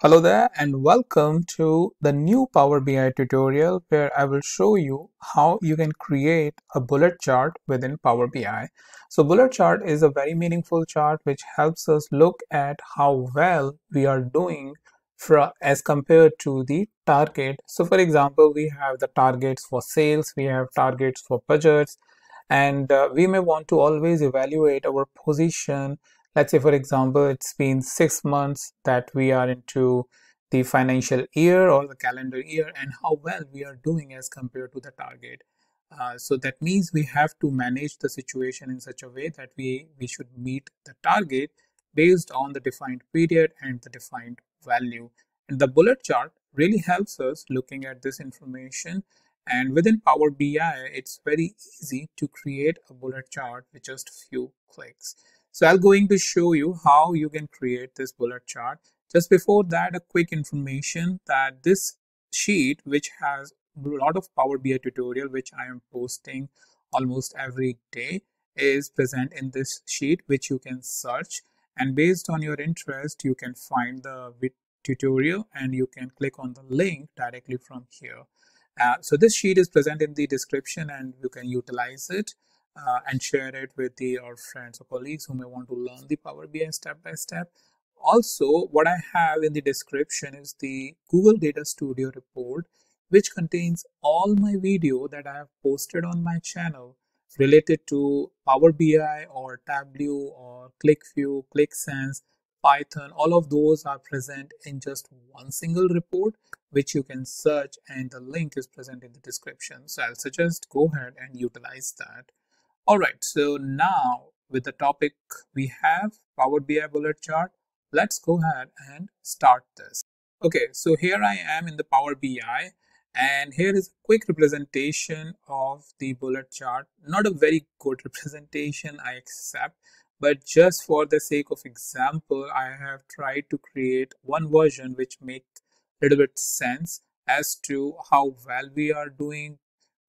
Hello there and welcome to the new Power BI tutorial where I will show you how you can create a bullet chart within Power BI. So bullet chart is a very meaningful chart which helps us look at how well we are doing as compared to the target. So for example, we have the targets for sales, we have targets for budgets, and we may want to always evaluate our position. Let's say, for example, it's been 6 months that we are into the financial year or the calendar year, and how well we are doing as compared to the target. So that means we have to manage the situation in such a way that we should meet the target based on the defined period and the defined value. And the bullet chart really helps us looking at this information. And within Power BI, it's very easy to create a bullet chart with just a few clicks. So I'm going to show you how you can create this bullet chart. Just before that, a quick information that this sheet, which has a lot of Power BI tutorial, which I am posting almost every day, is present in this sheet, which you can search. And based on your interest, you can find the tutorial and you can click on the link directly from here. So this sheet is present in the description and you can utilize it. And share it with your friends or colleagues who may want to learn the Power BI step by step. Also, what I have in the description is the Google Data Studio report, which contains all my video that I have posted on my channel related to Power BI or Tableau or ClickView, ClickSense, Python. All of those are present in just one single report, which you can search, and the link is present in the description. So I'll suggest go ahead and utilize that. Alright, so now with the topic we have, Power BI bullet chart, let's go ahead and start this. Okay, so here I am in the Power BI, and here is a quick representation of the bullet chart. Not a very good representation, I accept, but just for the sake of example, I have tried to create one version which makes a little bit sense as to how well we are doing,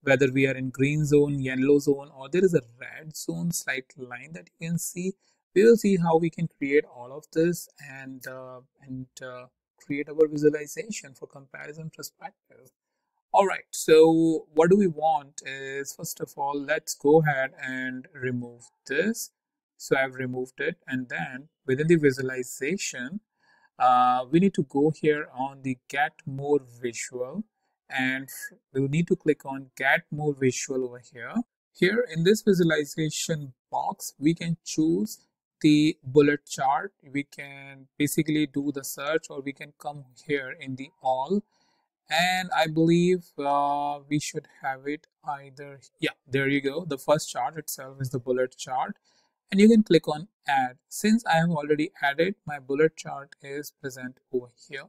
whether we are in green zone, yellow zone, or there is a red zone slight line that you can see. We will see how we can create all of this and create our visualization for comparison perspective. All right, so what do we want is, first of all, let's go ahead and remove this. So I've removed it, and then within the visualization, we need to go here on the Get More Visual. And we'll need to click on Get More Visual over here. Here in this visualization box, we can choose the bullet chart. We can basically do the search, or we can come here in the all. And I believe we should have it either. Yeah, there you go. The first chart itself is the bullet chart. And you can click on Add. Since I have already added, my bullet chart is present over here.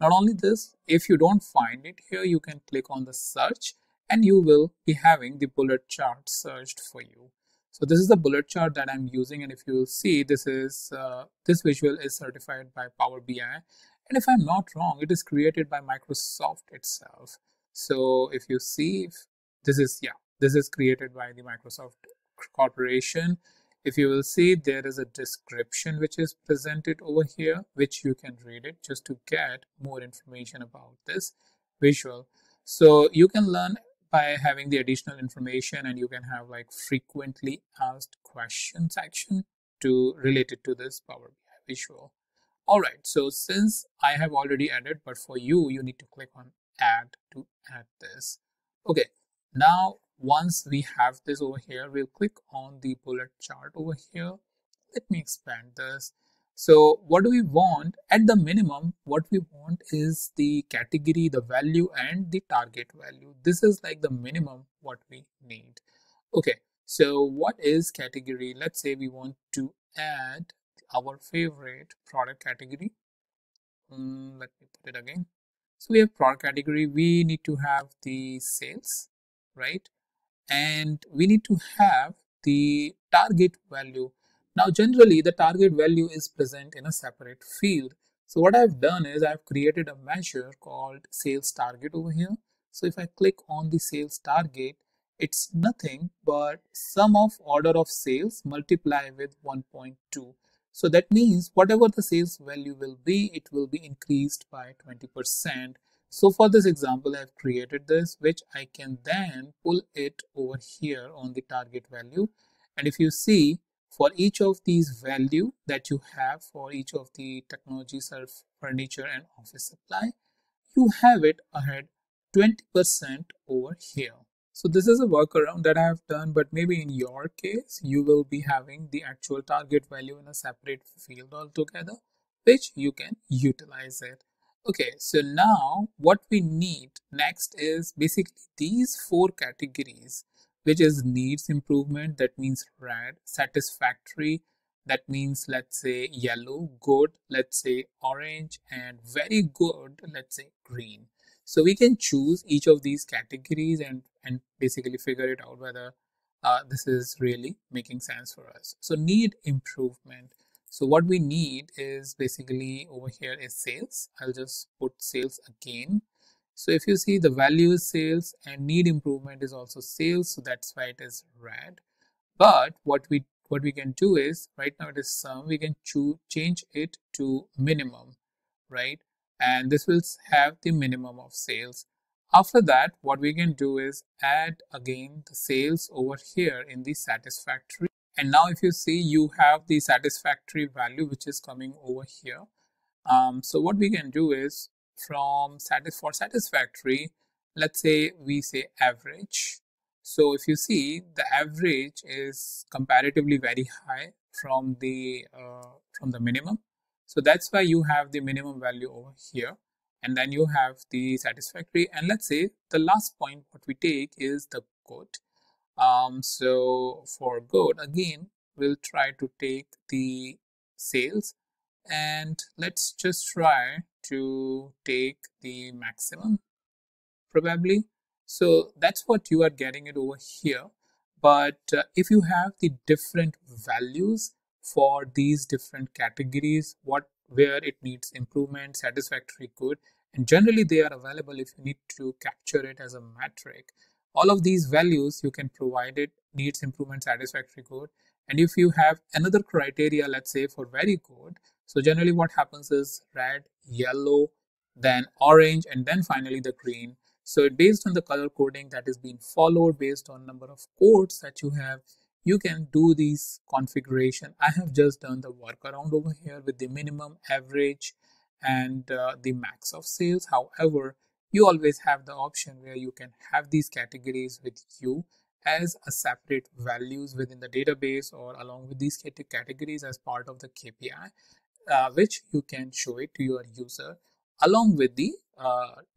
Not only this, if you don't find it here, you can click on the search and you will be having the bullet chart searched for you. So this is the bullet chart that I'm using, and if you will see, this is this visual is certified by Power BI, and if I'm not wrong, it is created by Microsoft itself. So if you see, this is created by the Microsoft Corporation. If you will see, there is a description which is presented over here, which you can read it just to get more information about this visual. So you can learn by having the additional information, and you can have like frequently asked questions section related to this Power BI visual. All right, so since I have already added, but for you, you need to click on Add to add this. Okay, now once we have this over here, we'll click on the bullet chart over here. Let me expand this. So what do we want? At the minimum, what we want is the category, the value, and the target value. This is like the minimum what we need. Okay, so what is category? Let's say we want to add our favorite product category. Let me put it again. So we have product category. We need to have the sales, right? And we need to have the target value. Now, generally, the target value is present in a separate field. So what I've done is I've created a measure called sales target over here. So if I click on the sales target, it's nothing but sum of order of sales multiplied with 1.2. So that means whatever the sales value will be, it will be increased by 20%. So for this example, I have created this, which I can then pull it over here on the target value. And if you see, for each of these value that you have for each of the technology, service, furniture and office supply, you have it ahead 20% over here. So this is a workaround that I have done, but maybe in your case, you will be having the actual target value in a separate field altogether, which you can utilize it. Okay, so now what we need next is basically these four categories, which is needs improvement, that means red, satisfactory, that means let's say yellow, good, let's say orange, and very good, let's say green. So we can choose each of these categories and basically figure it out whether this is really making sense for us. So need improvement. So what we need is basically over here is sales. I'll just put sales again. So if you see, the value is sales and need improvement is also sales. So that's why it is red. But what we can do is, right now it is sum, we can change it to minimum, right? And this will have the minimum of sales. After that, what we can do is add again the sales over here in the satisfactory. And now if you see, you have the satisfactory value, which is coming over here. So what we can do is for satisfactory, let's say we say average. So if you see, the average is comparatively very high from the minimum. So that's why you have the minimum value over here, and then you have the satisfactory. And let's say the last point what we take is the good. So for good, again, we'll try to take the sales, and let's just try to take the maximum probably. So that's what you are getting it over here. But if you have the different values for these different categories, where it needs improvement, satisfactory, good, and generally they are available if you need to capture it as a metric. All of these values you can provide it, needs improvement, satisfactory, good. And if you have another criteria, let's say for very good, so generally what happens is red, yellow, then orange, and then finally the green. So based on the color coding that is being followed, based on number of codes that you have, you can do these configuration. I have just done the workaround over here with the minimum, average, and the max of sales. However, you always have the option where you can have these categories with you as a separate values within the database or along with these categories as part of the KPI, which you can show it to your user along with the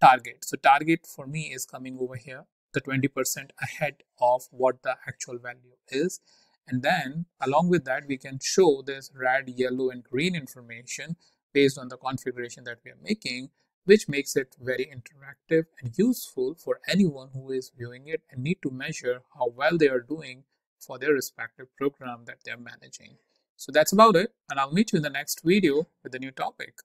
target. So target for me is coming over here, the 20% ahead of what the actual value is. And then along with that, we can show this red, yellow, and green information based on the configuration that we are making, which makes it very interactive and useful for anyone who is viewing it and need to measure how well they are doing for their respective program that they're managing. So that's about it, and I'll meet you in the next video with a new topic.